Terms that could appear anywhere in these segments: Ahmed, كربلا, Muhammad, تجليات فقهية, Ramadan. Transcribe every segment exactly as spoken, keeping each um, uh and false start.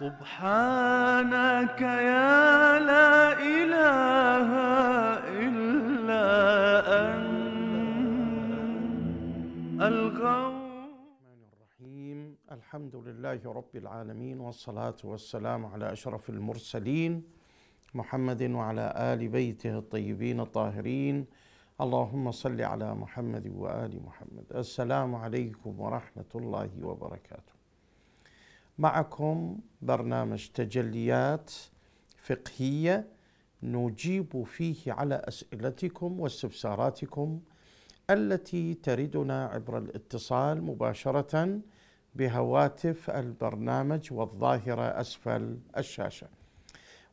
سبحانك يا لا إله إلا أنت الرحمن الرحيم. الحمد لله رب العالمين، والصلاة والسلام على أشرف المرسلين محمد وعلى آل بيته الطيبين الطاهرين، اللهم صل على محمد وآل محمد. السلام عليكم ورحمة الله وبركاته. معكم برنامج تجليات فقهية نجيب فيه على أسئلتكم واستفساراتكم التي تردنا عبر الاتصال مباشرة بهواتف البرنامج والظاهرة أسفل الشاشة،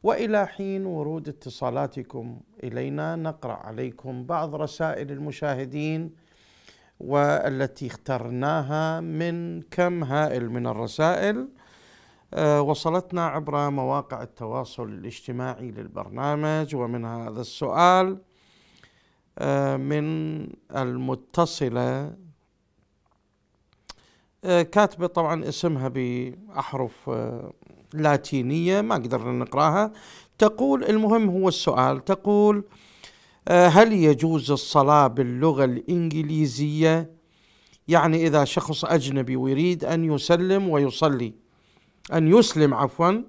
وإلى حين ورود اتصالاتكم إلينا نقرأ عليكم بعض رسائل المشاهدين، والتي اخترناها من كم هائل من الرسائل وصلتنا عبر مواقع التواصل الاجتماعي للبرنامج. ومن هذا السؤال من المتصلة كاتبة، طبعا اسمها بأحرف لاتينية ما قدرنا نقراها، تقول المهم هو السؤال، تقول هل يجوز الصلاة باللغة الإنجليزية؟ يعني إذا شخص أجنبي ويريد أن يسلم ويصلي أن يسلم عفوا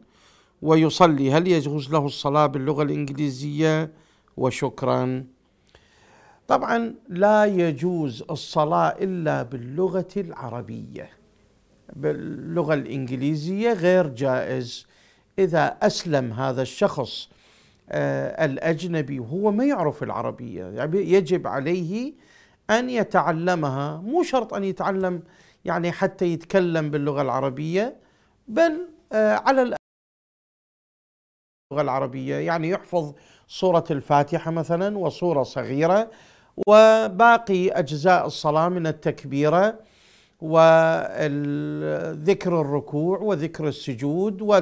ويصلي، هل يجوز له الصلاة باللغة الإنجليزية؟ وشكرا. طبعا لا يجوز الصلاة إلا باللغة العربية، باللغة الإنجليزية غير جائز. إذا أسلم هذا الشخص الأجنبي وهو ما يعرف العربية، يعني يجب عليه أن يتعلمها، مو شرط أن يتعلم يعني حتى يتكلم باللغة العربية، بل على الأقل اللغة العربية، يعني يحفظ سورة الفاتحة مثلا وسورة صغيرة وباقي أجزاء الصلاة من التكبيرة وذكر الركوع وذكر السجود و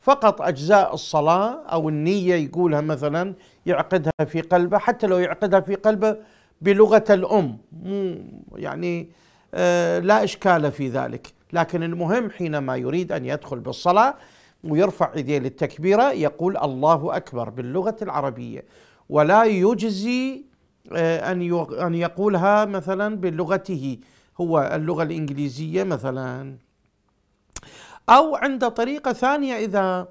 فقط أجزاء الصلاة أو النية يقولها مثلا، يعقدها في قلبه، حتى لو يعقدها في قلبه بلغة الأم يعني لا إشكال في ذلك، لكن المهم حينما يريد أن يدخل بالصلاة ويرفع يديه للتكبيرة يقول الله أكبر باللغة العربية، ولا يجزي أن يقولها مثلا بلغته هو اللغة الإنجليزية مثلا. أو عند طريقة ثانية، إذا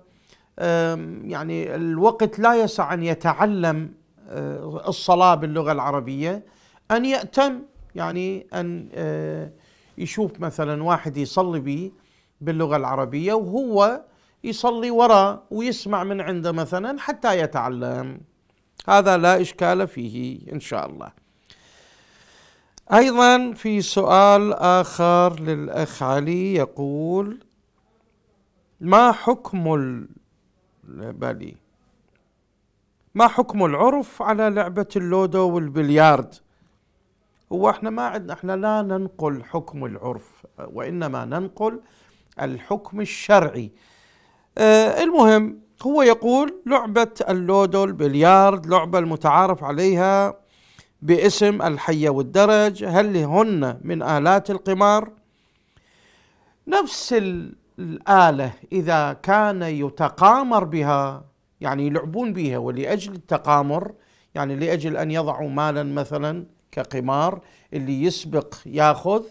يعني الوقت لا يسع أن يتعلم الصلاة باللغة العربية، أن يأتم، يعني أن يشوف مثلا واحد يصلي به باللغة العربية وهو يصلي وراء ويسمع من عنده مثلا حتى يتعلم، هذا لا إشكال فيه إن شاء الله. أيضا في سؤال آخر للأخ علي، يقول ما حكم ال... بالي ما حكم العرف على لعبة اللودو والبليارد؟ هو احنا ما عندنا، احنا لا ننقل حكم العرف، وإنما ننقل الحكم الشرعي. اه المهم هو يقول لعبة اللودو البليارد لعبة المتعارف عليها باسم الحية والدرج، هل هن من آلات القمار؟ نفس ال الآلة إذا كان يتقامر بها، يعني يلعبون بها ولأجل التقامر، يعني لأجل أن يضعوا مالا مثلا كقمار، اللي يسبق ياخذ،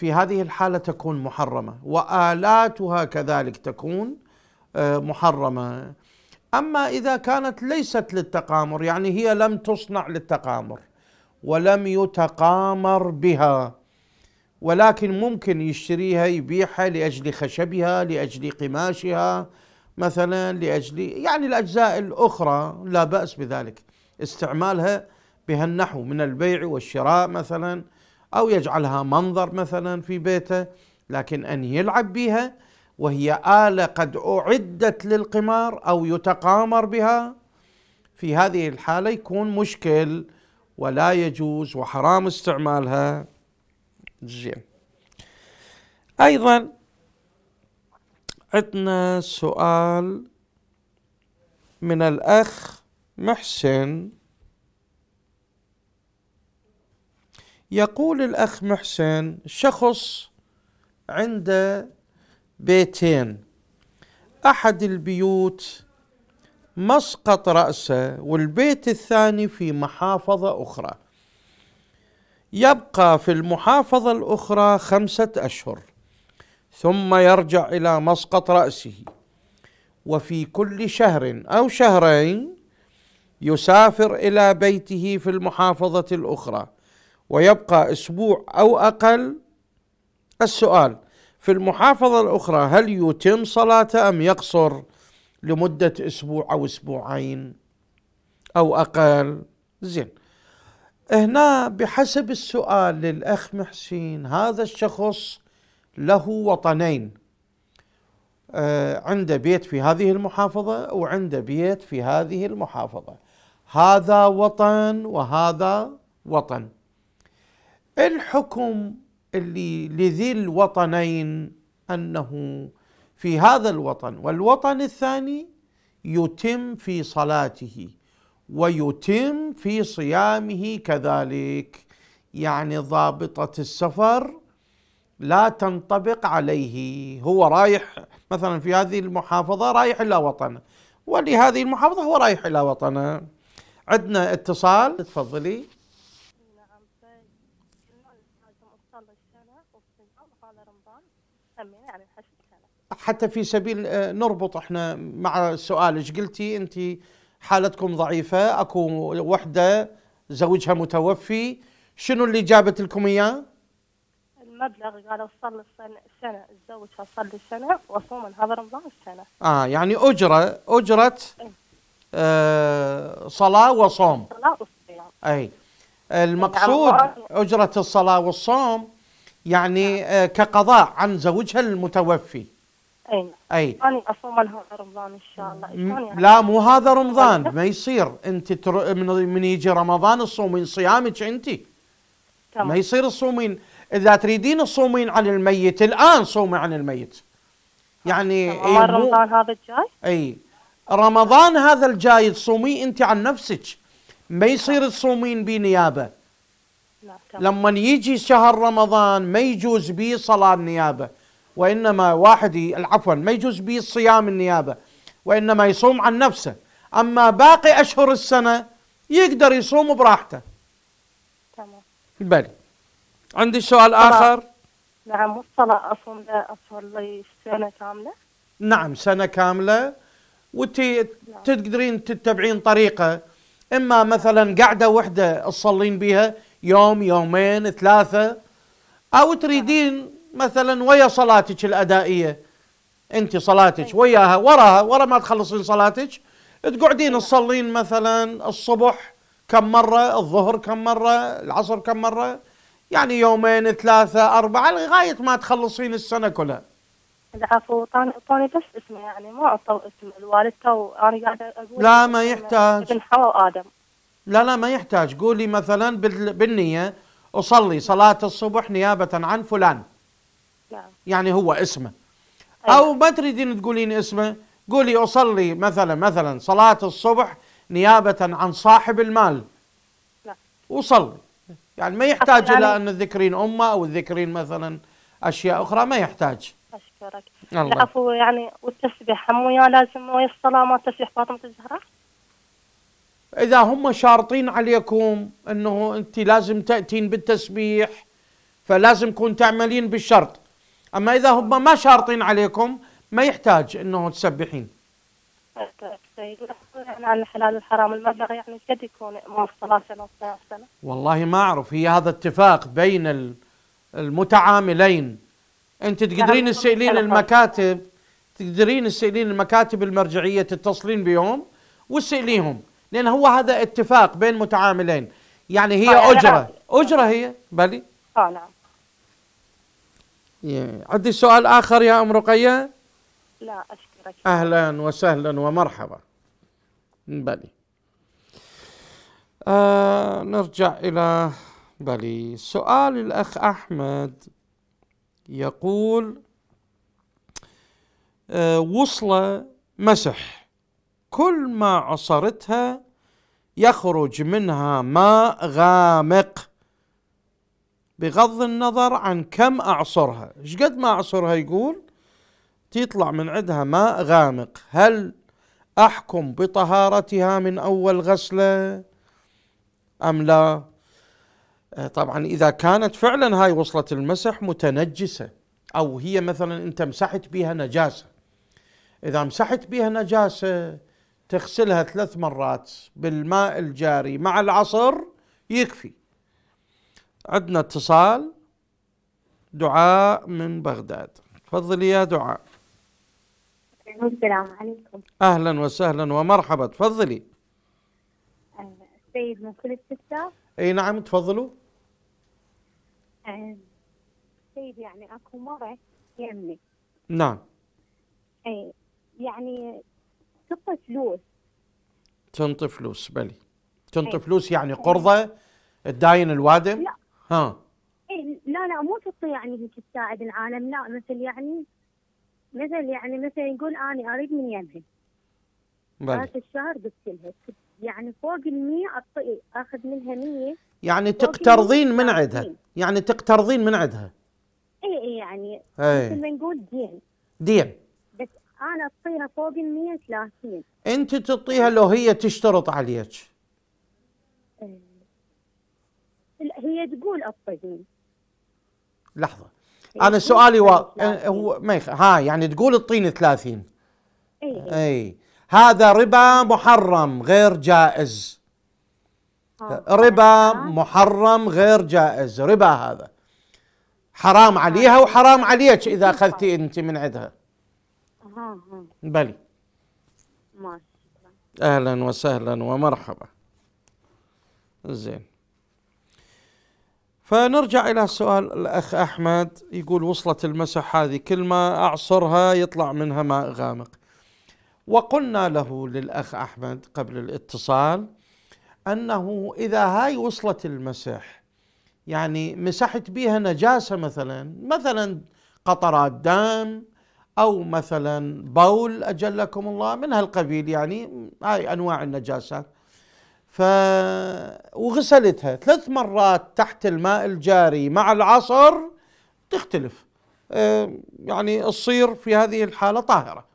في هذه الحالة تكون محرمة، وآلاتها كذلك تكون محرمة. أما إذا كانت ليست للتقامر، يعني هي لم تصنع للتقامر ولم يتقامر بها، ولكن ممكن يشتريها يبيعها لأجل خشبها، لأجل قماشها مثلا، لأجل يعني الأجزاء الأخرى، لا بأس بذلك استعمالها بهالنحو من البيع والشراء مثلا، أو يجعلها منظر مثلا في بيته، لكن أن يلعب بها وهي آلة قد أعدت للقمار أو يتقامر بها، في هذه الحالة يكون مشكل ولا يجوز وحرام استعمالها. جيم. أيضا عندنا سؤال من الأخ محسن، يقول الأخ محسن: شخص عنده بيتين، أحد البيوت مسقط رأسه والبيت الثاني في محافظة أخرى، يبقى في المحافظة الأخرى خمسة أشهر ثم يرجع إلى مسقط رأسه، وفي كل شهر أو شهرين يسافر إلى بيته في المحافظة الأخرى ويبقى أسبوع أو أقل. السؤال: في المحافظة الأخرى هل يتم صلاته أم يقصر لمدة أسبوع أو أسبوعين أو أقل؟ زين، هنا بحسب السؤال للأخ محسين، هذا الشخص له وطنين، آه عنده بيت في هذه المحافظة وعنده بيت في هذه المحافظة، هذا وطن وهذا وطن. الحكم اللي لذي الوطنين أنه في هذا الوطن والوطن الثاني يتم في صلاته ويتم في صيامه كذلك، يعني ضابطة السفر لا تنطبق عليه. هو رايح مثلا في هذه المحافظة رايح إلى وطنه، ولهذه المحافظة هو رايح إلى وطنه. عندنا اتصال، تفضلي. حتى في سبيل نربط احنا مع سؤالك، قلتي انت حالتكم ضعيفه، اكو وحده زوجها متوفي، شنو اللي جابت لكم اياه؟ المبلغ، قالوا صلي السنه، زوجها صلي السنه وصوم هذا رمضان السنه. اه يعني اجره اجره آه صلاه وصوم. صلاه وصيام. اي المقصود اجره الصلاه والصوم، يعني آه كقضاء عن زوجها المتوفي. أي أي أنا أصوم لها رمضان إن شاء الله. يعني لا، مو هذا رمضان، ما يصير أنت تر... من... من يجي رمضان تصومين صيامك أنت، ما يصير تصومين. إذا تريدين تصومين عن الميت الآن صومي عن الميت، يعني إيه رمضان مو... هذا الجاي؟ أي رمضان هذا الجاي تصومي أنت عن نفسك، ما يصير تصومين بنيابة. لما يجي شهر رمضان ما يجوز به صلاة النيابة، وإنما واحد العفوا ما يجوز به الصيام النيابة، وإنما يصوم عن نفسه. أما باقي أشهر السنة يقدر يصوم براحته. تمام. بلي عندي سؤال آخر. نعم، والصلاة أصوم أصلي سنة كاملة؟ نعم، سنة كاملة، وتقدرين تتبعين طريقة، إما مثلا قاعدة وحدة تصلين بها يوم يومين ثلاثة، أو تريدين مثلا ويا صلاتك الأدائية، أنت صلاتك وياها وراها، ورا ما تخلصين صلاتك تقعدين تصلين مثلا الصبح كم مرة، الظهر كم مرة، العصر كم مرة، يعني يومين ثلاثة أربعة لغاية ما تخلصين السنة كلها. العفو، طاني بس اسمه، يعني ما أعطوا اسم الوالدة وأنا قاعدة أقول. لا ما يحتاج. ابن حواء وآدم. لا لا ما يحتاج، قولي مثلا بالنية أصلي صلاة الصبح نيابة عن فلان. لا. يعني هو اسمه. أيوة. أو ما تريدين تقولين اسمه، قولي أصلي مثلا مثلا صلاة الصبح نيابة عن صاحب المال. لا. وصلي، يعني ما يحتاج إلى أن تذكرين أمه أو تذكرين مثلا أشياء أخرى، ما يحتاج. أشكرك. العفو، يعني والتسبيح هم وياه لازم ويا الصلاة، ما تسبيح فاطمة الزهراء؟ إذا هم شارطين عليكم أنه أنت لازم تأتين بالتسبيح فلازم كون تعملين بالشرط، أما إذا هم ما شارطين عليكم ما يحتاج أنه تسبحين. يعني عن الحلال والحرام المبلغ يعني قد يكون مو صلاة سنة؟ والله ما أعرف، هي هذا اتفاق بين المتعاملين. أنت تقدرين تسألين المكاتب، تقدرين تسألين المكاتب المرجعية، تتصلين بيهم وتسأليهم، لأن هو هذا اتفاق بين متعاملين، يعني هي أجرة أجرة هي. بلي آه نعم. عندي سؤال آخر يا أم رقية. لا أشكرك. أهلا وسهلا ومرحبا. بلي آه نرجع إلى بلي. سؤال الأخ أحمد يقول وصلة مسح كل ما عصرتها يخرج منها ماء غامق بغض النظر عن كم أعصرها، شقد ما أعصرها يقول تطلع من عندها ماء غامق، هل أحكم بطهارتها من أول غسلة أم لا؟ طبعا إذا كانت فعلا هاي وصلة المسح متنجسة، أو هي مثلا أنت مسحت بها نجاسة، إذا مسحت بها نجاسة تغسلها ثلاث مرات بالماء الجاري مع العصر يكفي. عندنا اتصال، دعاء من بغداد، تفضلي يا دعاء. السلام عليكم. أهلا وسهلا ومرحبا، تفضلي. السيد من كل الستة. أي نعم تفضلوا. السيد يعني أكو مرة يمني. نعم. أي يعني تنطي فلوس. تنطي فلوس بلي. تنطي أي. فلوس يعني قرضة تداين الوادم؟ لا. ها. اي لا لا مو تنطي يعني هيك تساعد العالم، لا مثل يعني مثل يعني مثلا يقول أنا أريد من يمها. بلي. الشهر بستلها. يعني فوق المية أطئ أخذ منها مية، يعني تقترضين من عندها، يعني تقترضين من عندها. إي إي يعني مثل ما نقول دين. دين. بس أنا أطيها فوق المية ثلاثين. أنت تعطيها لو هي تشترط عليك. إيه. هي تقول أطيني. لحظة. أنا سؤالي و... هو ما يخ... ها يعني تقول أطيني ثلاثين. إي إي. إي. هذا ربا محرم غير جائز. آه. ربا محرم غير جائز، ربا هذا حرام عليها وحرام عليك إذا أخذتي أنت من عندها. آه. بلي. ما شاء الله. أهلا وسهلا ومرحبا. زين. فنرجع إلى سؤال الأخ أحمد، يقول وصلة المسح هذه كل ما أعصرها يطلع منها ماء غامق. وقلنا له للأخ أحمد قبل الاتصال أنه إذا هاي وصلة المسح يعني مسحت بيها نجاسة مثلا، مثلا قطرات دم أو مثلا بول أجلكم الله من هالقبيل، يعني هاي أنواع النجاسات، ف وغسلتها ثلاث مرات تحت الماء الجاري مع العصر تختلف، يعني تصير في هذه الحالة طاهرة.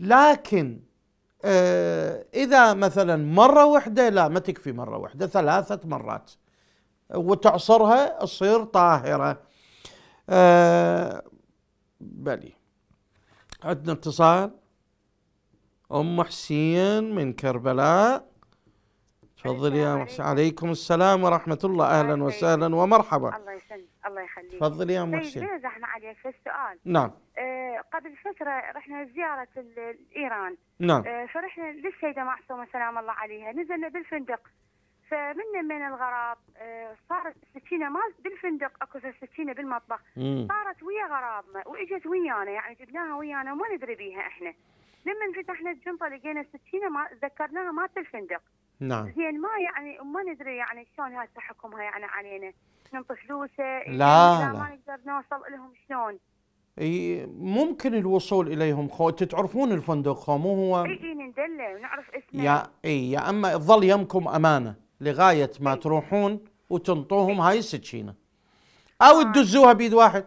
لكن آه إذا مثلا مرة واحدة لا ما تكفي، مرة واحدة ثلاثة مرات وتعصرها تصير طاهرة. آه بلي. عندنا اتصال، أم حسين من كربلاء، تفضلي يا أم حسين. عليكم السلام ورحمة الله، أهلا وسهلا ومرحبا. الله يسلمك الله يخليك. تفضلي يا أم حسين. ليه زحمة عليك في السؤال؟ نعم. قبل فترة رحنا زيارة إيران. نعم. فرحنا للسيدة معصومة سلام الله عليها، نزلنا بالفندق، فمن من الغراب صارت السكينة ما بالفندق، اكو سكينة بالمطبخ، صارت ويا غرابنا واجت ويانا، يعني جبناها ويانا وما ندري بيها احنا. لما فتحنا الجنطة لقينا السكينة ما تذكرناها مات بالفندق. نعم. زين ما يعني ما ندري يعني شلون هاي تحكمها يعني علينا، ننطي فلوسها لا لا ما نقدر نوصل لهم شلون. ممكن الوصول اليهم خو تعرفون الفندق مو هو اي اي ندله ونعرف اسمه يا اي يا اما تظل يمكم امانه لغايه ما إيه. تروحون وتنطوهم إيه. هاي السكينه او تدزوها آه. بيد واحد،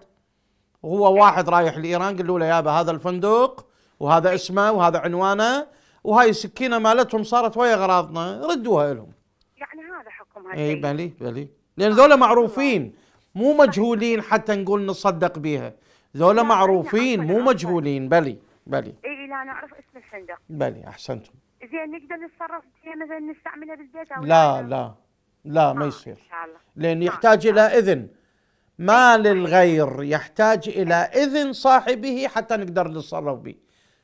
وهو واحد رايح لايران قالوا له يابا هذا الفندق وهذا اسمه وهذا عنوانه وهاي السكينه مالتهم صارت ويا اغراضنا ردوها لهم، يعني هذا حكمها اي بلي بلي، لان ذولا معروفين مو مجهولين حتى نقول نصدق بيها، ذولا معروفين مو مجهولين. بلي بلي اي لا نعرف اسم الفندق. بلي احسنتم. زين نقدر نتصرف فيها مثلا نستعملها بالبيت او لا؟ لا لا لا ما يصير ان شاء الله، لان يحتاج الى اذن، ما للغير يحتاج الى اذن صاحبه حتى نقدر نتصرف به.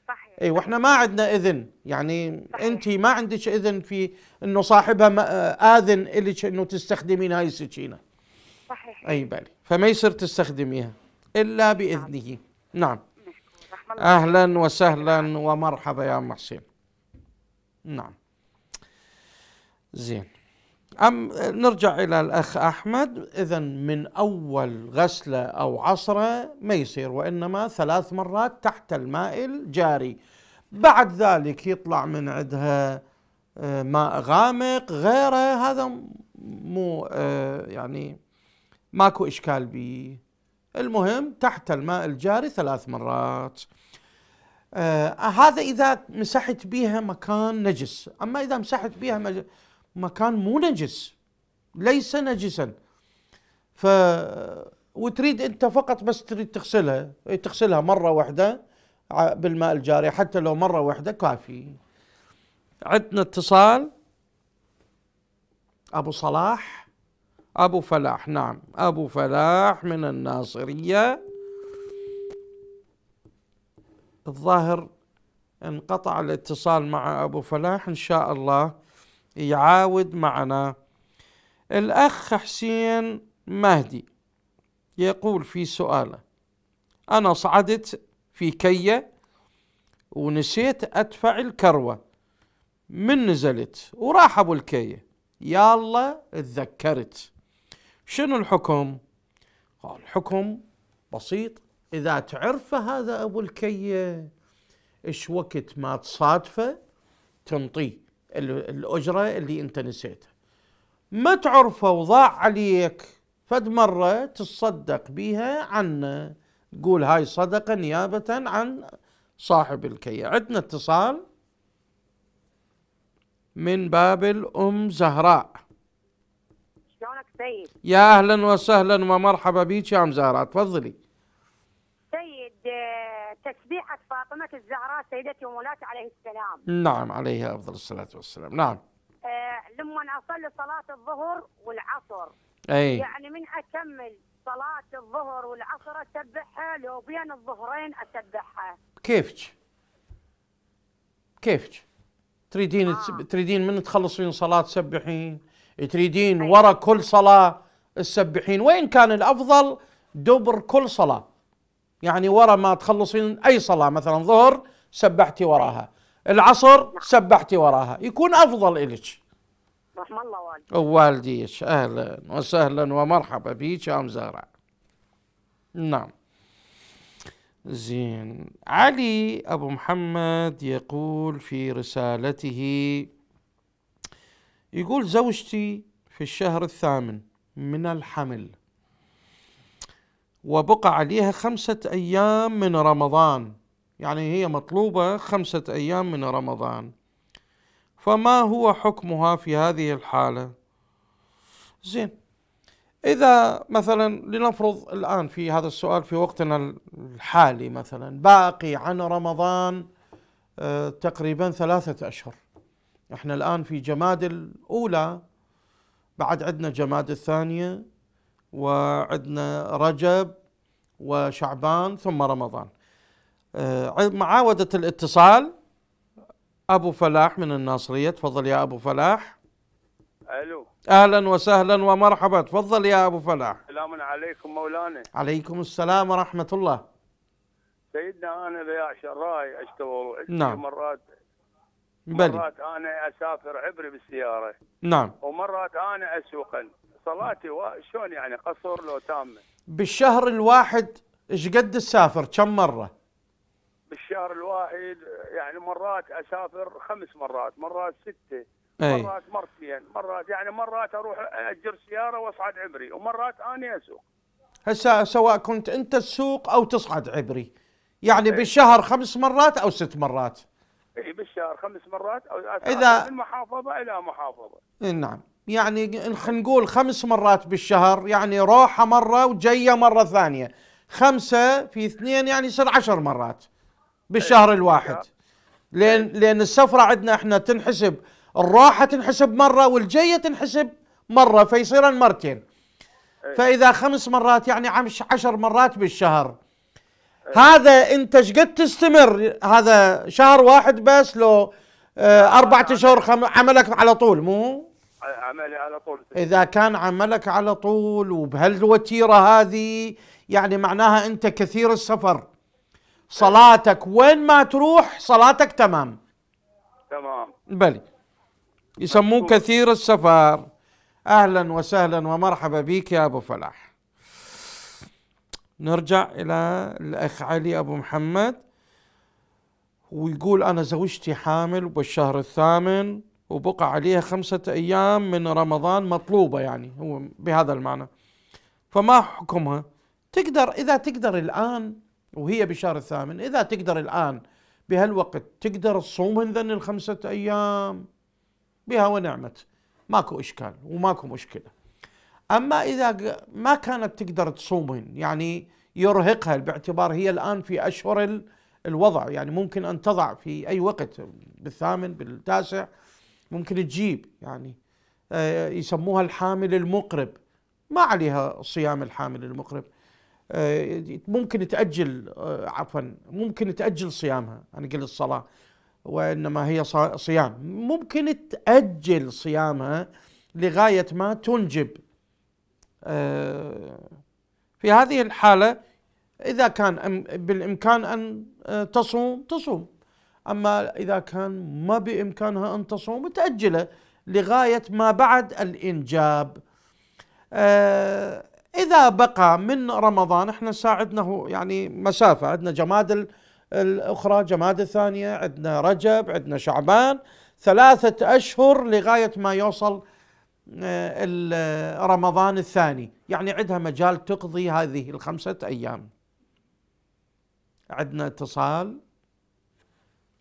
صحيح. اي واحنا ما عندنا اذن، يعني انت ما عندك اذن في انه صاحبها اذن لك انه تستخدمين هاي السكينه. صحيح. اي بلي، فما يصير تستخدميها إلا بإذنه. نعم. أهلا وسهلا ومرحبا يا أم حسين. نعم. زين. أم نرجع إلى الأخ أحمد. إذن من أول غسلة أو عصرة ما يصير، وإنما ثلاث مرات تحت الماء الجاري، بعد ذلك يطلع من عندها ماء غامق غيره، هذا مو يعني ماكو إشكال به. المهم تحت الماء الجاري ثلاث مرات. آه هذا إذا مسحت بها مكان نجس، أما إذا مسحت بها مكان مو نجس ليس نجسا ف وتريد أنت فقط بس تريد تغسلها، تغسلها مرة واحدة بالماء الجاري، حتى لو مرة واحدة كافي. عندنا اتصال أبو صلاح، أبو فلاح، نعم أبو فلاح من الناصرية. الظاهر انقطع الاتصال مع أبو فلاح، إن شاء الله يعاود معنا. الأخ حسين مهدي يقول في سؤاله: أنا صعدت في كية ونسيت أدفع الكروة من نزلت وراح أبو الكية، يالله اتذكرت، شنو الحكم؟ قال الحكم بسيط، إذا تعرفه هذا أبو الكية إيش وقت ما تصادفه تنطيه الأجرة اللي أنت نسيتها، ما تعرفه وضاع عليك فد مرة تصدق بيها عنه، تقول هاي صدقة نيابة عن صاحب الكية. عندنا اتصال من بابل أم زهراء. شلونك سيد؟ يا أهلا وسهلا ومرحبا بيك يا أم زهراء، تفضلي. تسبيحة فاطمة الزهراء سيدتي ومولاتي عليه السلام، نعم عليها أفضل الصلاة والسلام، نعم. آه لما أصلي صلاة الظهر والعصر، أي يعني من أكمل صلاة الظهر والعصر أسبحها، لو بين الظهرين أسبحها. كيفك كيفك تريدين؟ آه. تريدين من تخلصين صلاة تسبحين، تريدين أي. ورا كل صلاة تسبحين، وإن كان الأفضل دبر كل صلاة، يعني ورا ما تخلصين أي صلاة، مثلا ظهر سبحتي وراها، العصر سبحتي وراها، يكون أفضل إلك. رحم الله والديك. والديك أهلا وسهلا ومرحبا بيك يا أم زهراء. نعم. زين. علي أبو محمد يقول في رسالته، يقول زوجتي في الشهر الثامن من الحمل وبقى عليها خمسة أيام من رمضان، يعني هي مطلوبة خمسة أيام من رمضان، فما هو حكمها في هذه الحالة؟ زين، إذا مثلا لنفرض الآن في هذا السؤال في وقتنا الحالي مثلا باقي عن رمضان آه تقريبا ثلاثة أشهر، احنا الآن في جماد الأولى، بعد عندنا جماد الثانية وعندنا رجب وشعبان ثم رمضان. معاودة الاتصال أبو فلاح من الناصرية، تفضل يا أبو فلاح. ألو، أهلا وسهلا ومرحبا، تفضل يا أبو فلاح. السلام عليكم مولانا. عليكم السلام ورحمة الله. سيدنا أنا ذي عشر راي أشتغل، نعم. مرات مرات أنا أسافر عبري بالسيارة، نعم، ومرات أنا أسوقا، صلاتي شلون يعني قصر لو تامه؟ بالشهر الواحد ايش قد تسافر؟ كم مره؟ بالشهر الواحد يعني مرات اسافر خمس مرات، مرات سته، أي. مرات مرتين، مرات يعني مرات اروح اجر سياره واصعد عبري، ومرات اني اسوق. هسه سواء كنت انت تسوق او تصعد عبري، يعني أي. بالشهر خمس مرات او ست مرات؟ اي بالشهر خمس مرات او إذا من محافظه الى محافظه. نعم. يعني خلينا نقول خمس مرات بالشهر، يعني روحه مرة وجاية مرة ثانية، خمسة في اثنين يعني يصير عشر مرات بالشهر الواحد، لأن لأن السفرة عندنا احنا تنحسب الروحة تنحسب مرة والجاية تنحسب مرة، فيصيرن مرتين، فإذا خمس مرات يعني عشر مرات بالشهر. هذا أنت ايش قد تستمر؟ هذا شهر واحد بس لو أربعة أشهر عملك على طول مو؟ عملي على طول. إذا كان عملك على طول وبهالوتيرة هذه يعني معناها أنت كثير السفر، صلاتك وين ما تروح صلاتك تمام. تمام. بلي. يسموه كثير السفر. أهلا وسهلا ومرحبا بك يا أبو فلاح. نرجع إلى الأخ علي أبو محمد ويقول أنا زوجتي حامل وبالشهر الثامن وبقى عليها خمسة أيام من رمضان مطلوبة، يعني هو بهذا المعنى، فما حكمها؟ تقدر إذا تقدر الآن وهي بشهر الثامن، إذا تقدر الآن بهالوقت تقدر تصوم هذن الخمسة أيام بها ونعمت، ماكو إشكال وماكو مشكلة. أما إذا ما كانت تقدر تصومهن يعني يرهقها باعتبار هي الآن في أشهر الوضع، يعني ممكن أن تضع في أي وقت بالثامن بالتاسع ممكن تجيب، يعني يسموها الحامل المقرب، ما عليها صيام الحامل المقرب، ممكن تأجل عفوا ممكن تأجل صيامها، أنا قلت الصلاة وإنما هي صيام، ممكن تأجل صيامها لغاية ما تنجب. في هذه الحالة إذا كان بالإمكان أن تصوم تصوم، أما إذا كان ما بإمكانها أن تصوم تأجله لغاية ما بعد الإنجاب. إذا بقى من رمضان، إحنا ساعدنا يعني مسافة، عندنا جماد الأخرى، جماد الثانية، عندنا رجب، عندنا شعبان، ثلاثة أشهر لغاية ما يوصل رمضان الثاني، يعني عندها مجال تقضي هذه الخمسة أيام. عندنا اتصال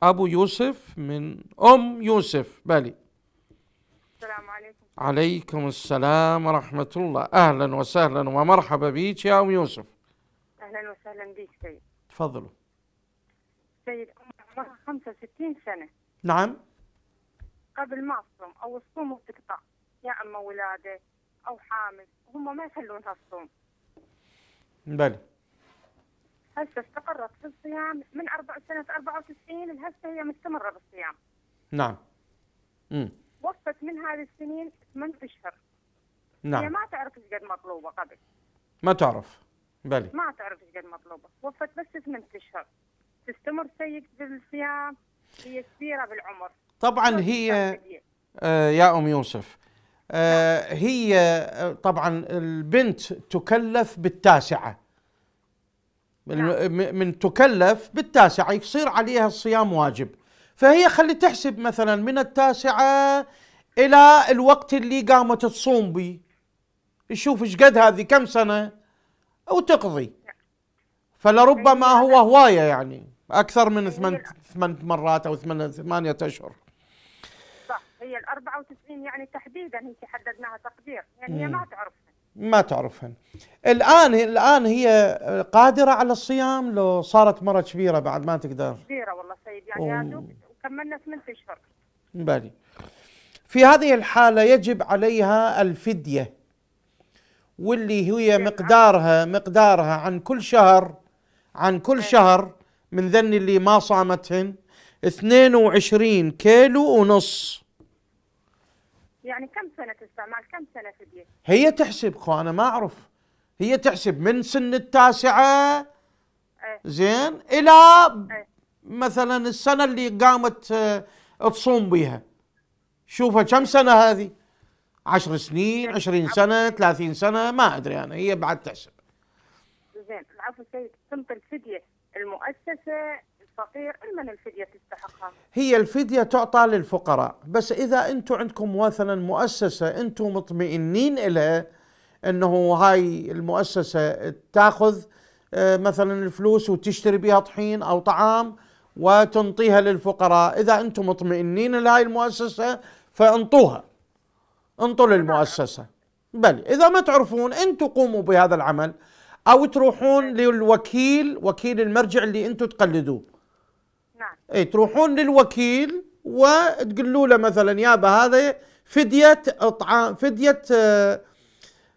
أبو يوسف من أم يوسف بالي. السلام عليكم. عليكم السلام ورحمة الله، أهلا وسهلا ومرحبا بيك يا أم يوسف. أهلا وسهلا بيك سيد. تفضلوا. سيد عمرها خمسة وستين سنة. نعم. قبل ما أصوم أو الصوم وتقطع، يا اما ولاده او حامل، وهم ما يخلونها تصوم. بلى. هسه استقرت في الصيام من أربع سنه أربعة وتسعين لهسه هي مستمره بالصيام. نعم. امم. وقفت من هذه السنين ثمان اشهر. نعم. هي ما تعرف ايش قد مطلوبه قبل. ما تعرف. بلى. ما تعرف ايش قد مطلوبه، وقفت بس ثمان اشهر. تستمر سيد بالصيام، هي كبيره بالعمر. طبعا هي آه يا ام يوسف. آه هي طبعا البنت تكلف بالتاسعة، من تكلف بالتاسعة يصير عليها الصيام واجب، فهي خلي تحسب مثلا من التاسعة إلى الوقت اللي قامت تصوم بي، يشوف ايش قد هذه كم سنة وتقضي، فلربما هو هواية يعني أكثر من ثمان ثمان مرات أو ثمانية أشهر. هي ال أربعة وتسعين يعني تحديدا هي حددناها تقدير، يعني هي ما تعرفها. ما تعرفها. الان الان هي قادره على الصيام لو صارت مره كبيره بعد ما تقدر. كبيره والله سيد، يعني يا دوب كملنا ثمان اشهر. بالي. في هذه الحاله يجب عليها الفديه، واللي هي مقدارها مقدارها عن كل شهر عن كل شهر من ذن اللي ما صامتهن اثنين وعشرين كيلو ونص. يعني كم سنة تستعمل؟ كم سنة فدية؟ هي تحسب، خو أنا ما أعرف، هي تحسب من سن التاسعة أه. زين إلى أه. مثلا السنة اللي قامت تصوم بيها. شوفها كم سنة هذه؟ عشر سنين، عشرين سنة، ثلاثين سنة، ما أدري أنا، هي بعد تحسب. زين، العفو سيد، قيمة الفدية المؤسسة الفقير، من الفدية تستحقها؟ هي الفدية تعطى للفقراء، بس إذا أنتم عندكم مثلا مؤسسة أنتم مطمئنين إلها أنه هاي المؤسسة تاخذ مثلا الفلوس وتشتري بها طحين أو طعام وتنطيها للفقراء، إذا أنتم مطمئنين لهاي المؤسسة فانطوها، انطوا للمؤسسة. بل إذا ما تعرفون أنتم قوموا بهذا العمل، أو تروحون للوكيل، وكيل المرجع اللي أنتم تقلدوه. نعم. اي تروحون للوكيل وتقولوا له مثلا يابا هذا فدية اطعام، فدية آآ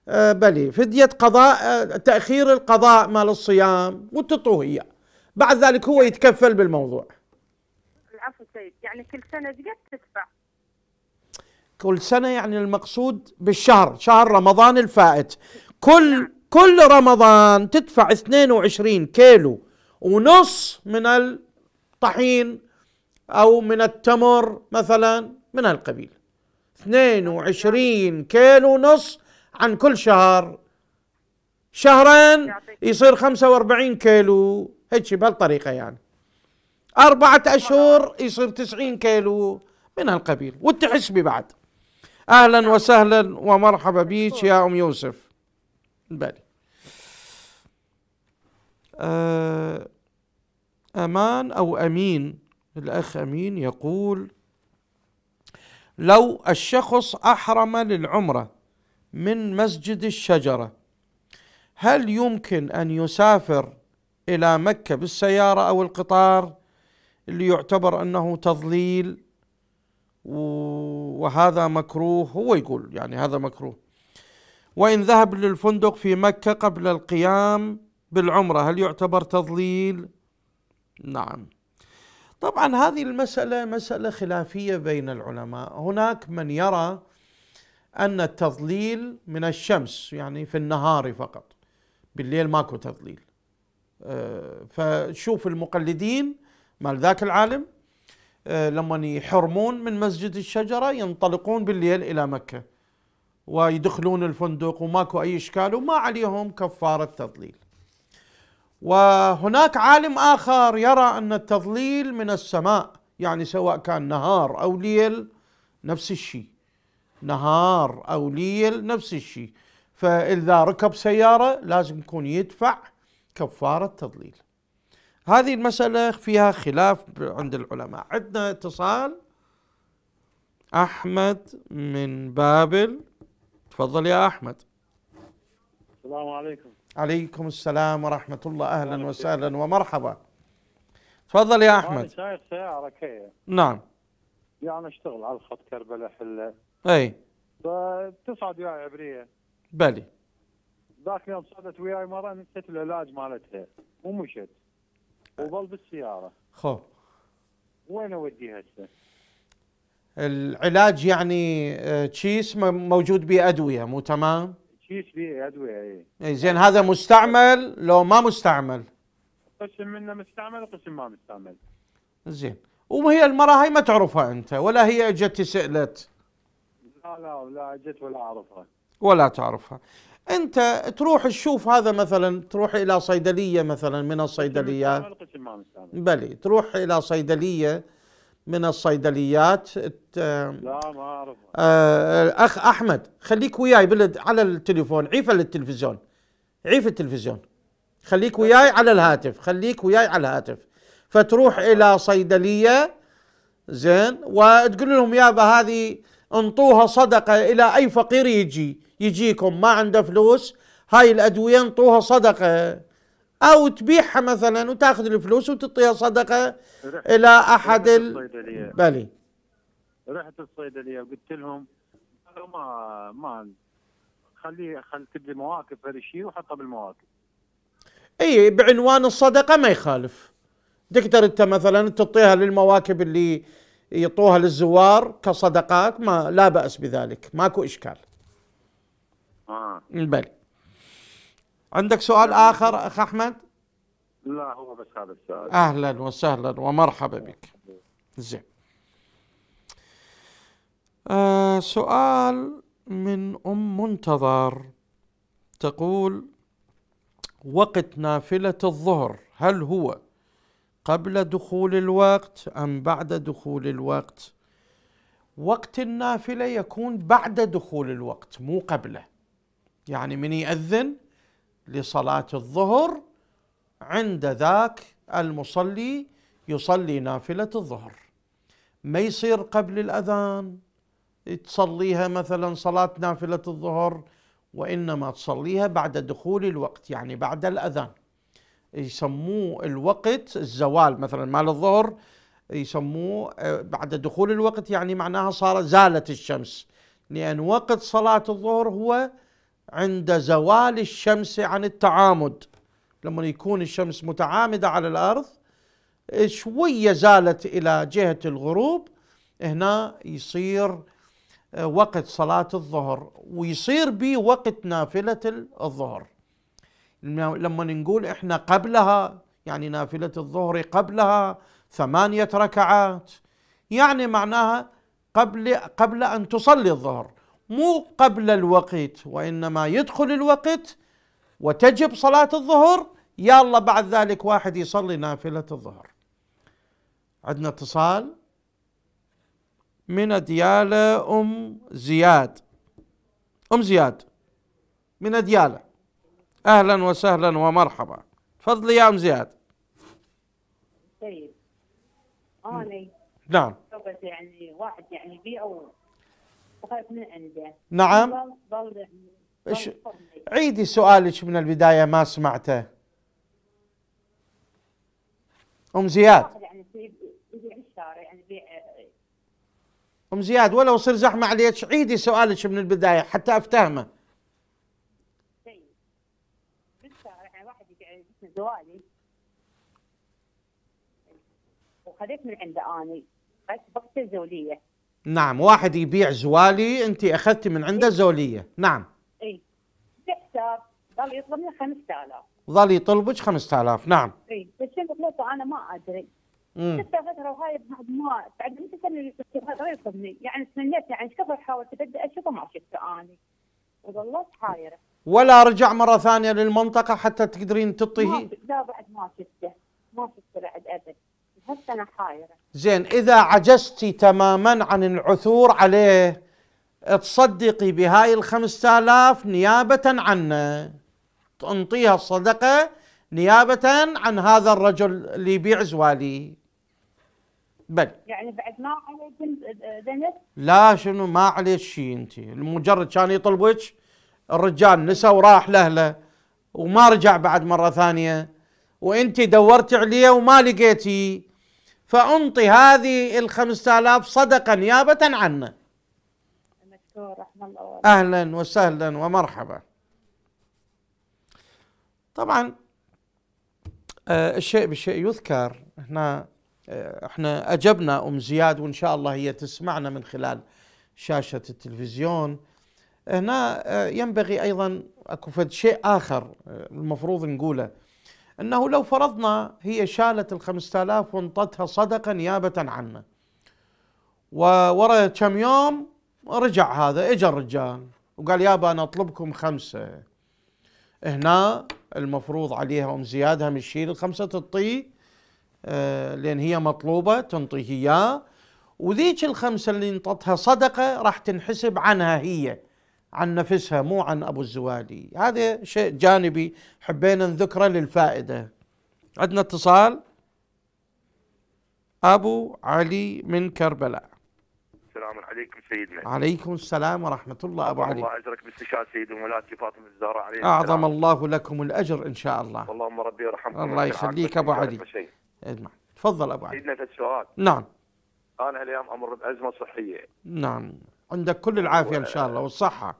آآ بلي فدية قضاء تأخير القضاء مال الصيام، وتطوه اياه. بعد ذلك هو يتكفل بالموضوع. العفو سيد، يعني كل سنة قد تدفع؟ كل سنة يعني المقصود بالشهر، شهر رمضان الفائت، كل نعم. كل رمضان تدفع اثنين وعشرين كيلو ونص من ال طحين أو من التمر مثلا، من هالقبيل اثنين وعشرين كيلو ونص عن كل شهر، شهرين يصير خمسة وأربعين كيلو، هيك بهالطريقة يعني. أربعة أشهر يصير تسعين كيلو، من هالقبيل. والتحسبي بعد. أهلا وسهلا ومرحبا بيك يا أم يوسف. بالي أمان أو أمين، الأخ أمين يقول: لو الشخص أحرم للعمرة من مسجد الشجرة، هل يمكن أن يسافر إلى مكة بالسيارة أو القطار، اللي يعتبر أنه تضليل وهذا مكروه؟ هو يقول يعني هذا مكروه. وإن ذهب للفندق في مكة قبل القيام بالعمرة، هل يعتبر تضليل؟ نعم طبعا. هذه المسألة مسألة خلافية بين العلماء. هناك من يرى أن التضليل من الشمس، يعني في النهار فقط، بالليل ماكو تضليل. فشوف المقلدين مال ذاك العالم لما يحرمون من مسجد الشجرة ينطلقون بالليل إلى مكة ويدخلون الفندق وماكو أي إشكال وما عليهم كفارة تضليل. وهناك عالم آخر يرى أن التضليل من السماء، يعني سواء كان نهار أو ليل نفس الشيء، نهار أو ليل نفس الشيء، فإذا ركب سيارة لازم يكون يدفع كفارة تضليل. هذه المسألة فيها خلاف عند العلماء. عندنا اتصال، أحمد من بابل، تفضل يا أحمد. السلام عليكم. عليكم السلام ورحمة الله، أهلا وسهلا ومرحبا، تفضل يا أحمد. أنا سايق سيارة ركية. نعم. يعني أشتغل على الخط كربلاء حلة. أي. فتصعد وياي عبرية. بلي. ذاك يوم صعدت وياي مرة نسيت العلاج مالتها ومشت. وظل بالسيارة. خوف. وين أوديها هسه؟ العلاج يعني تشيس موجود به أدوية، مو تمام؟ تشيس به أدوية. إي. زين هذا مستعمل لو ما مستعمل؟ قسم منه مستعمل وقسم ما مستعمل. زين. وهي المرة هاي ما تعرفها أنت، ولا هي أجت سألت؟ لا لا لا أجت ولا أعرفها. ولا تعرفها. أنت تروح تشوف هذا، مثلا تروح إلى صيدلية، مثلا من الصيدليات بلي تروح إلى صيدلية من الصيدليات. لا ما أعرف. أخ أحمد خليك وياي بلد على التليفون، عيف التلفزيون، عيف التلفزيون، خليك وياي على الهاتف، خليك وياي على الهاتف. فتروح إلى صيدلية زين وتقول لهم يابا هذه انطوها صدقة إلى أي فقير يجي يجيكم ما عنده فلوس، هاي الأدوية انطوها صدقة، أو تبيعها مثلا وتاخذ الفلوس وتعطيها صدقة إلى أحد ال... بلي. رحت الصيدلية وقلت لهم ما ما خليه خل تبدي مواقف هذا الشيء وحطها بالمواقف. إي بعنوان الصدقة ما يخالف. تقدر أنت مثلا تعطيها للمواكب اللي يعطوها للزوار كصدقات، ما لا بأس بذلك، ماكو إشكال. آه. بلي. عندك سؤال آخر أخ أحمد؟ لا هو بس هذا السؤال. أهلا وسهلا ومرحبا بك. زين. آه سؤال من أم منتظر تقول: وقت نافلة الظهر هل هو قبل دخول الوقت أم بعد دخول الوقت؟ وقت النافلة يكون بعد دخول الوقت مو قبله، يعني من يأذن لصلاة الظهر عند ذاك المصلي يصلي نافلة الظهر، ما يصير قبل الأذان تصليها مثلا صلاة نافلة الظهر، وإنما تصليها بعد دخول الوقت يعني بعد الأذان. يسموه الوقت الزوال مثلا مال الظهر، يسموه بعد دخول الوقت، يعني معناها صارت زالت الشمس، لأن وقت صلاة الظهر هو عند زوال الشمس عن التعامد، لما يكون الشمس متعامدة على الأرض شوية زالت إلى جهة الغروب، هنا يصير وقت صلاة الظهر ويصير به وقت نافلة الظهر. لما نقول إحنا قبلها يعني نافلة الظهر قبلها ثمانية ركعات، يعني معناها قبل قبل أن تصلي الظهر، مو قبل الوقت، وإنما يدخل الوقت وتجب صلاة الظهر، يلا بعد ذلك واحد يصلي نافلة الظهر. عندنا اتصال من ديالة أم زياد. أم زياد من ديالة، أهلا وسهلا ومرحبا، تفضلي يا أم زياد. طيب أني نعم يعني واحد يعني بي أو وخايف من عنده. نعم ضل ايش؟ عيدي سؤالك من البداية، ما سمعته أم زياد. يعني في الشارع يعني بيع أم زياد، ولو صير زحمة عليك عيدي سؤالك من البداية حتى أفتهمه. طيب بالشارع يعني واحد يقعد اسمه زوالي وخذيت من عنده أني بقت الزولية. نعم، واحد يبيع زوالي أنت أخذتي من عنده زولية. نعم. إي بحساب ظل يطلبني خمسة آلاف. ظل يطلبك خمسة آلاف. نعم. إي بس شنو أنا ما أدري. شفت فترة وهاي ما بعد متى سنة هذا يطلبني، يعني تمنيت يعني كثر حاولت أبدأ أشوفه ما شفته أني. وظلت حايرة. ولا رجع مرة ثانية للمنطقة حتى تقدرين تطيه؟ لا بعد ما شفته، ما شفته بعد أبد. هسه انا حايره. زين، اذا عجزتي تماما عن العثور عليه تصدقي بهاي الخمسة آلاف نيابة عنه، تنطيها الصدقة نيابة عن هذا الرجل اللي يبيع زوالي. بل يعني بعد ما عليك ذنب؟ لا، شنو ما عليك شيء، انت المجرد كان يطلبك، الرجال نسى وراح لأهله وما رجع بعد مرة ثانية، وانت دورتي عليه وما لقيتي، فأنطي هذه الخمسة آلاف صدقة نيابة عنه. مشكور، رحمة الله. أهلا وسهلا ومرحبا. طبعا آه الشيء بالشيء يذكر. احنا آه احنا أجبنا أم زياد، وإن شاء الله هي تسمعنا من خلال شاشة التلفزيون. هنا آه ينبغي أيضا أكو فد شيء آخر آه المفروض نقوله، أنه لو فرضنا هي شالت الخمسة آلاف وانطتها صدقة نيابة عنه، وورا كم يوم رجع هذا، إجا الرجال وقال يابا أنا أطلبكم خمسة، هنا المفروض عليها أم زياد هم تشيل الخمسة تطي آه لأن هي مطلوبة، تنطيه إياه، وذيك الخمسة اللي انطتها صدقة راح تنحسب عنها هي، عن نفسها، مو عن أبو الزوالي. هذا شيء جانبي حبينا نذكره للفائدة. عندنا اتصال أبو علي من كربلاء. السلام عليكم سيدنا. عليكم السلام ورحمة الله أبو علي. الله أجرك باستشهاد سيد ولاتي فاطمة الزهراء عليه السلام. أعظم الله لكم الأجر إن شاء الله. اللهم ربي يرحمكم. الله يخليك أبو علي. تفضل أبو علي. سيدنا في السؤال. نعم. أنا اليوم أمر بأزمة صحية. نعم. عندك كل العافية إن شاء الله والصحة.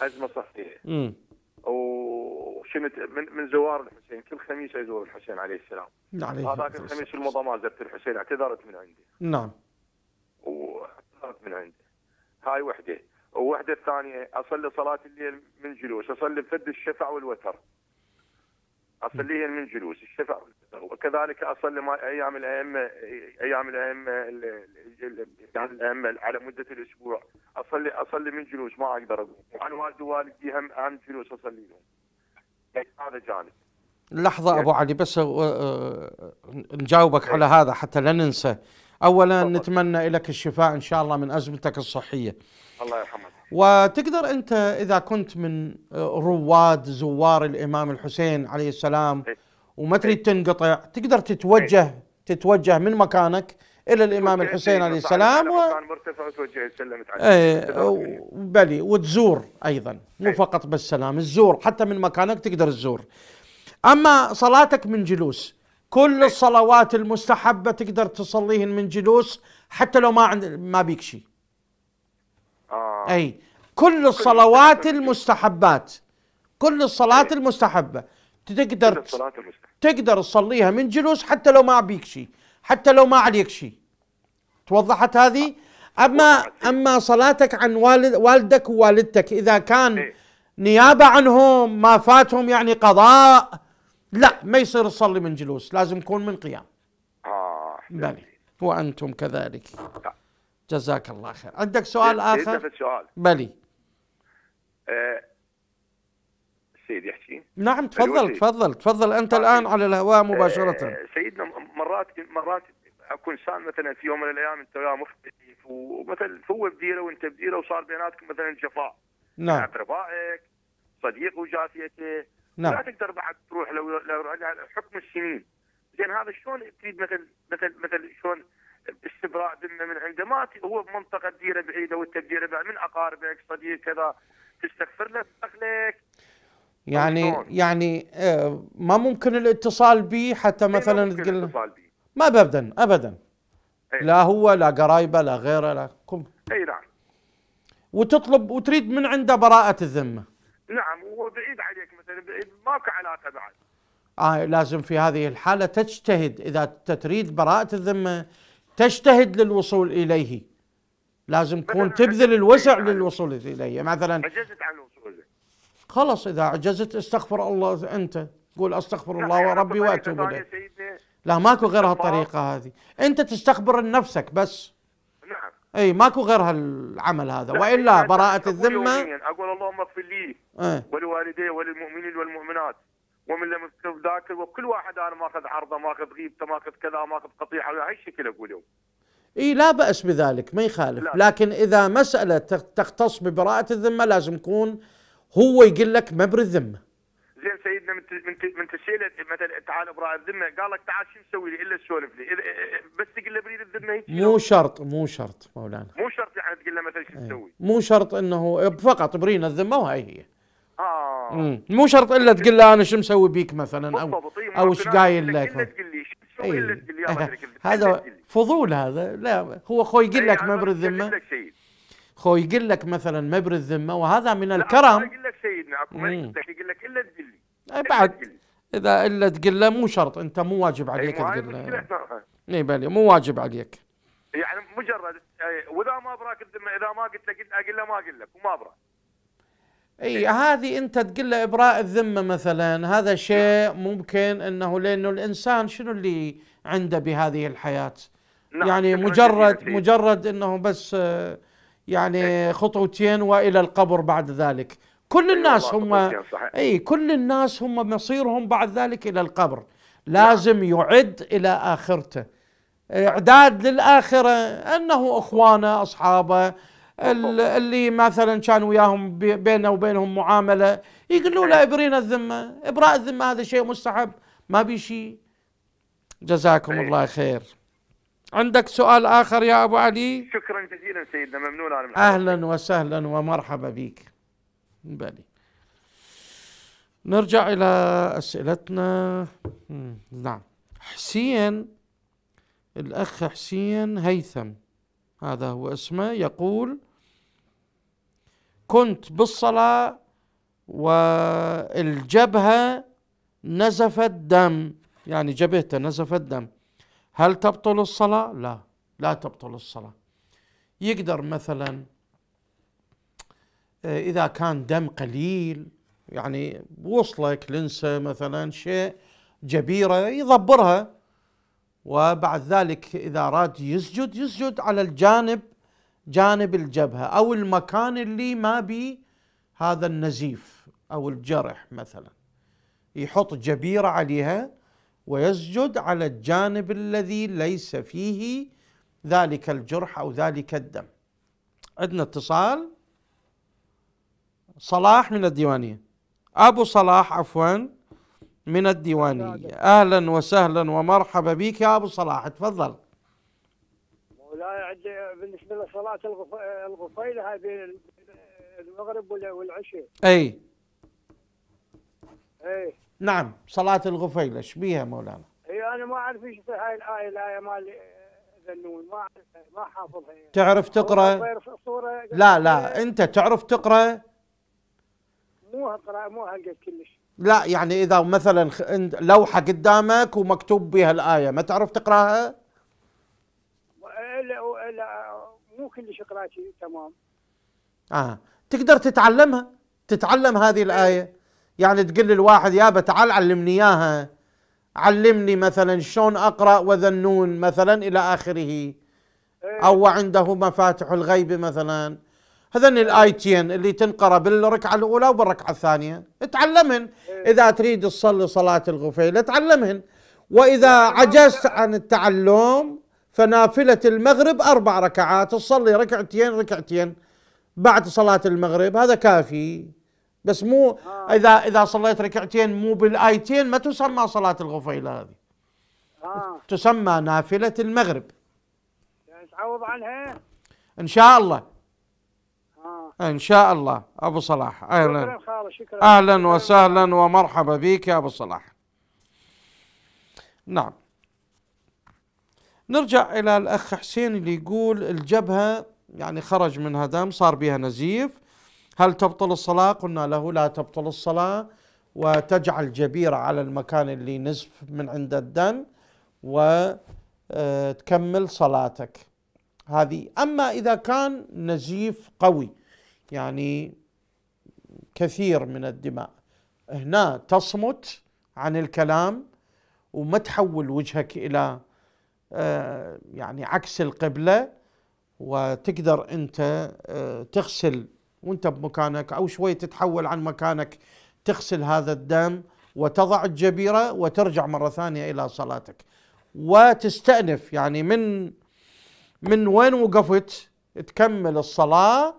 أزمة صحية. امم وشنت من من زوار الحسين، كل خميس أزور الحسين عليه السلام. نعم. هذاك الخميس المضمار زرت الحسين، اعتذرت من عندي. نعم. واعتذرت من عندي. هاي وحدة، والوحدة الثانية أصلي صلاة الليل من جلوس، أصلي بفد الشفع والوتر. أصليها من جلوس، الشفع والوتر، وكذلك أصلي ما أيام الأئمة، أيام الأئمة يعني الأئمة على مدة الأسبوع، أصلي أصلي من جلوس، ما أقدر أقوم، وعن والدي ووالدي هم هم جلوس أصلي لهم. يعني هذا جانب. لحظة يعني أبو علي بس نجاوبك على هذا حتى لا ننسى. أولا نتمنى لك الشفاء إن شاء الله من أزمتك الصحية. الله يرحمك. وتقدر أنت إذا كنت من رواد زوار الإمام الحسين عليه السلام وما تريد تنقطع، تقدر تتوجه تتوجه من مكانك إلى الإمام الحسين عليه السلام و... ايه بلي، وتزور أيضا، مو فقط بالسلام، تزور حتى من مكانك تقدر تزور. أما صلاتك من جلوس، كل الصلوات المستحبة تقدر تصليهن من جلوس حتى لو ما عند ما بيك شيء. أي كل الصلوات المستحبات، كل الصلاة المستحبة تقدر تقدر تصليها من جلوس حتى لو ما بيك شيء، حتى لو ما عليك شيء. توضحت هذه؟ أما أما صلاتك عن والد والدك ووالدتك إذا كان نيابة عنهم ما فاتهم يعني قضاء، لا ما يصير تصلي من جلوس، لازم يكون من قيام. آه. بلي وأنتم كذلك. جزاك الله خير. عندك سؤال آخر؟ في السؤال بلي أه سيد يحكي؟ نعم تفضل تفضل تفضل أنت الآن على الهواء مباشرة. أه سيدنا مرات مرات اكو انسان مثلا في يوم من الايام انت وياه مختلف ومثلا هو بديله وانت بديله وصار بيناتكم مثلا جفاء. نعم. اقربائك صديق وجافيته. نعم. لا تقدر بعد تروح لو لو حكم السنين. زين هذا شلون تريد مثل مثل مثل شلون استبراء ذمه من عنده؟ ما هو بمنطقه ديره بعيده وانت بديره بعيد من اقاربك صديق كذا تستغفر له دخلك. يعني يعني آه ما ممكن الاتصال به حتى مثلا تقول ما ابدا ابدا. أيه. لا هو لا قرايبه لا غيره لا كم. اي نعم. وتطلب وتريد من عنده براءة الذمة. نعم وهو بعيد عليك مثلا بعيد ماكو علاقة بعد. اه لازم في هذه الحالة تجتهد اذا تريد براءة الذمة تجتهد للوصول اليه. لازم تكون تبذل الوسع للوصول اليه مثلا. عجزت عن الوصول اليه. خلص اذا عجزت استغفر الله انت تقول استغفر الله وربي واتوب اليه. لا ماكو غير هالطريقة هذه، أنت تستخبر لنفسك بس. نعم. أي ماكو غير هالعمل هذا، وإلا براءة الذمة. أقول اللهم اغفر لي ايه؟ ولوالدي وللمؤمنين والمؤمنات ومن لم يذكر ذاكر وكل واحد أنا ماخذ عرضه ماخذ غيبته ماخذ كذا ماخذ قطيعة هالشكل أقوله. إي لا بأس بذلك ما يخالف، لا. لكن إذا مسألة تختص ببراءة الذمة لازم يكون هو يقول لك مبرر الذمة. زين سيدنا من من تسأله مثلا تعال براء الذمه قال لك تعال شو مسوي لي الا تسولف لي بس تقول له بريد الذمه هيك مو شرط مو شرط مولانا مو شرط يعني تقول له مثلا شو تسوي مو شرط انه فقط برينا الذمه وهي هي اه مم. مو شرط الا تقول له انا شو مسوي بيك مثلا او او ايش قايل لك الا تقول لي شو تسوي الا تقول لي ما ادري هذا فضول هذا لا هو خو يقول لك مبر الذمه خو يقول لك مثلا مبر الذمه وهذا من الكرم سيدنا اكو ما يقول لك الا تقول لي بعد اذا الا تقول له مو شرط انت مو واجب عليك تقول له اي بالي مو واجب عليك يعني مجرد واذا ما ابراك الذمه اذا ما قلت لك اقول له ما اقول لك وما ابرا اي هذه انت تقول له ابراء الذمه مثلا هذا شيء ممكن انه لانه الانسان شنو اللي عنده بهذه الحياه يعني مجرد مجرد انه بس يعني خطوتين والى القبر بعد ذلك كل الناس هم اي كل الناس هم مصيرهم بعد ذلك الى القبر لازم يعد الى اخرته اعداد للاخره انه اخوانه اصحابه اللي مثلا كان وياهم بينه وبينهم معامله يقولوا له ابرينا الذمه ابراء الذمه هذا شيء مستحب ما بي شيء جزاكم الله خير. عندك سؤال اخر يا ابو علي؟ شكرا جزيلا سيدنا ممنون على المحاضره. اهلا وسهلا ومرحبا بك. بالي نرجع إلى أسئلتنا. نعم حسين الأخ حسين هيثم هذا هو اسمه يقول كنت بالصلاة والجبهة نزفت دم يعني جبهته نزفت دم هل تبطل الصلاة؟ لا لا تبطل الصلاة يقدر مثلا إذا كان دم قليل يعني وصله كلنسة مثلا شيء جبيرة يضبرها وبعد ذلك إذا أراد يسجد يسجد على الجانب جانب الجبهة أو المكان اللي ما بي هذا النزيف أو الجرح مثلا يحط جبيرة عليها ويسجد على الجانب الذي ليس فيه ذلك الجرح أو ذلك الدم. عندنا اتصال صلاح من الديوانية أبو صلاح عفوا من الديوانية. أهلا وسهلا ومرحبا بك يا أبو صلاح تفضل. مولاي عندي بالنسبة لصلاة الغفيلة هاي بين المغرب والعشاء. أي أي نعم صلاة الغفيلة شبيها مولانا؟ أي أنا ما أعرف إيش هاي الآية الآية مال ذنون ما ما حافظها. تعرف تقرأ؟ لا لا أنت تعرف تقرأ؟ مو هقرا مو هلقى كلش لا يعني اذا مثلا لوحه قدامك ومكتوب بها الايه ما تعرف تقراها؟ لا لا مو كلش قراءتي تمام. اه تقدر تتعلمها تتعلم هذه الايه يعني تقول للواحد يابا تعال علمني اياها علمني مثلا شلون اقرا وذنون مثلا الى اخره أو عنده مفاتح الغيب مثلا، هذن الآيتين اللي تنقرأ بالركعة الأولى وبالركعة الثانية تعلمهن. إذا تريد تصلي صلاة الغفيل تعلمهن، وإذا عجزت عن التعلم فنافلة المغرب أربع ركعات، تصلي ركعتين ركعتين بعد صلاة المغرب، هذا كافي. بس مو إذا إذا صليت ركعتين مو بالآيتين ما تسمى صلاة الغفيل، هذه تسمى نافلة المغرب. تعوض عنها إن شاء الله. إن شاء الله أبو صلاح، أهلا أهلا وسهلا ومرحبا بك يا أبو صلاح. نعم، نرجع إلى الأخ حسين اللي يقول الجبهة يعني خرج منها دم صار بها نزيف، هل تبطل الصلاة؟ قلنا له لا تبطل الصلاة، وتجعل جبيرة على المكان اللي نزف من عند الدم وتكمل صلاتك هذه. أما إذا كان نزيف قوي يعني كثير من الدماء، هنا تصمت عن الكلام وما تحول وجهك إلى يعني عكس القبلة، وتقدر أنت تغسل وأنت بمكانك أو شوي تتحول عن مكانك تغسل هذا الدم وتضع الجبيرة وترجع مرة ثانية إلى صلاتك وتستأنف، يعني من من وين وقفت تكمل الصلاة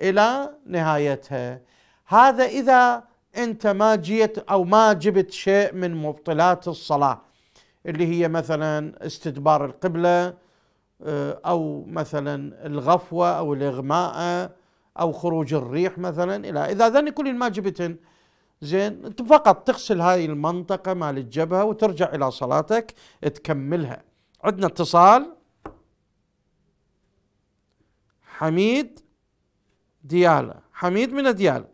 إلى نهايتها. هذا إذا أنت ما جيت أو ما جبت شيء من مبطلات الصلاة اللي هي مثلا استدبار القبلة أو مثلا الغفوة أو الإغماء أو خروج الريح مثلا، إلى إذا ذني كل ما جبتن زين، أنت فقط تغسل هاي المنطقة مال الجبهة وترجع إلى صلاتك تكملها. عندنا اتصال، حميد ديالة، حميد من ديالة،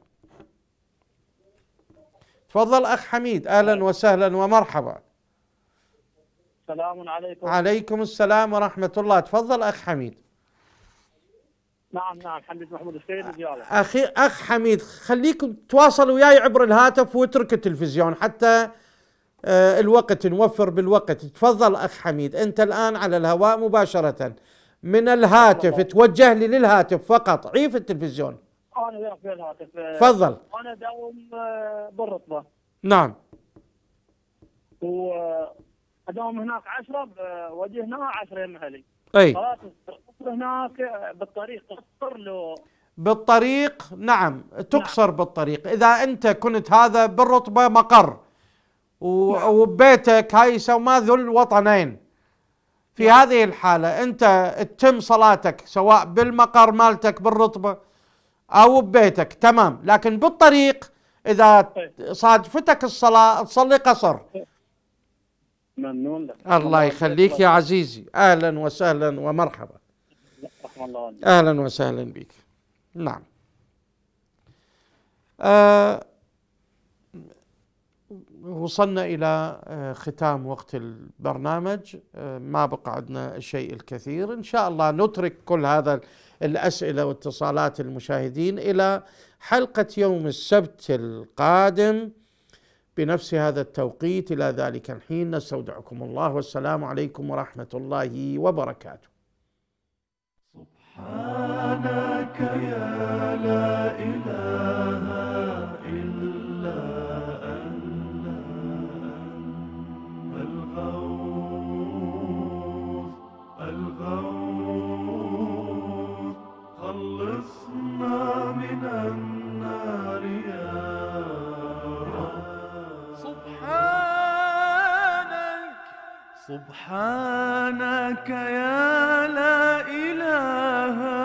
تفضل أخ حميد، أهلا وسهلا ومرحبا. السلام عليكم. عليكم السلام ورحمة الله، تفضل أخ حميد. نعم نعم، حميد محمود السيد ديالة. أخي أخ حميد، خليكم تواصلوا وياي عبر الهاتف واترك التلفزيون حتى الوقت نوفر بالوقت. تفضل أخ حميد، أنت الآن على الهواء مباشرة من الهاتف، توجه لي للهاتف فقط، عيف التلفزيون. انا وياك في الهاتف. تفضل. انا اداوم بالرطبه. نعم. واداوم هناك عشرة، واجي هنا عشرة يم اهلي. اي. صلاه هناك بالطريق تقصر لو بالطريق. نعم تقصر. نعم. بالطريق، اذا انت كنت هذا بالرطبه مقر و... نعم. وبيتك هاي سوما ذو الوطنين. في هذه الحالة أنت تتم صلاتك سواء بالمقر مالتك بالرطبة أو ببيتك تمام، لكن بالطريق إذا صادفتك الصلاة تصلي قصر. ممنون لك. الله يخليك يا عزيزي، أهلا وسهلا ومرحبا. أهلا وسهلا بك. نعم. أه وصلنا إلى ختام وقت البرنامج، ما بقى عندنا شيء الكثير، إن شاء الله نترك كل هذا الأسئلة واتصالات المشاهدين إلى حلقة يوم السبت القادم بنفس هذا التوقيت. إلى ذلك الحين نستودعكم الله، والسلام عليكم ورحمة الله وبركاته. سبحانك يا لا إله إلا الغوث، خلصنا من النار يا رب. سبحانك سبحانك يا لا إله